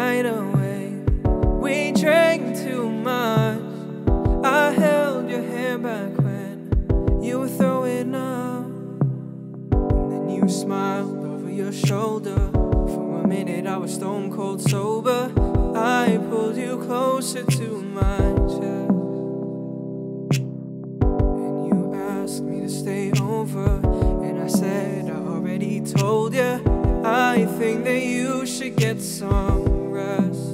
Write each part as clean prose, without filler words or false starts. night away. We drank too much. I held your hand back when you were throwing up, and then you smiled over your shoulder. For a minute I was stone cold sober. I pulled you closer to my chest, and you asked me to stay over, and I said I already told you. I think that you should get some rest.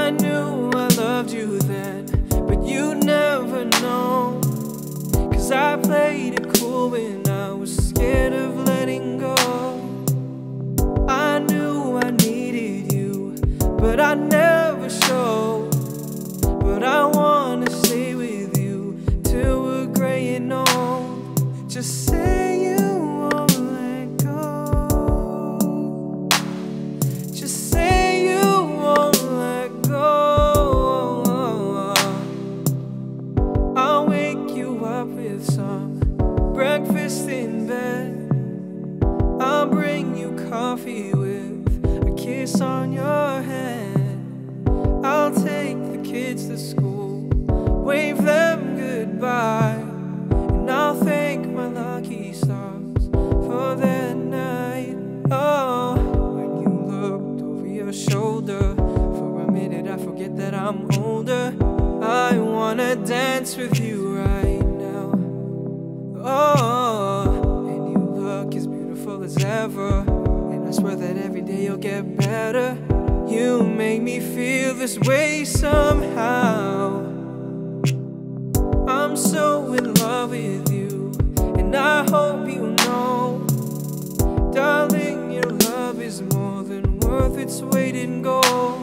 I knew I loved you then, but you never know, 'cause I played it cool when I was scared of letting go. I knew I needed you, but I never showed. But I wanna stay with you till we're gray and old. Just say you breakfast in bed. I'll bring you coffee with a kiss on your head. I'll take the kids to school, wave them goodbye, and I'll thank my lucky stars for that night. Oh, when you looked over your shoulder, for a minute I forget that I'm older. I wanna dance with you right. Oh, and you look as beautiful as ever, and I swear that every day you'll get better. You make me feel this way somehow. I'm so in love with you, and I hope you know, darling, your love is more than worth its weight in gold.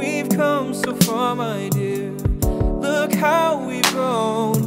We've come so far, my dear, look how we've grown.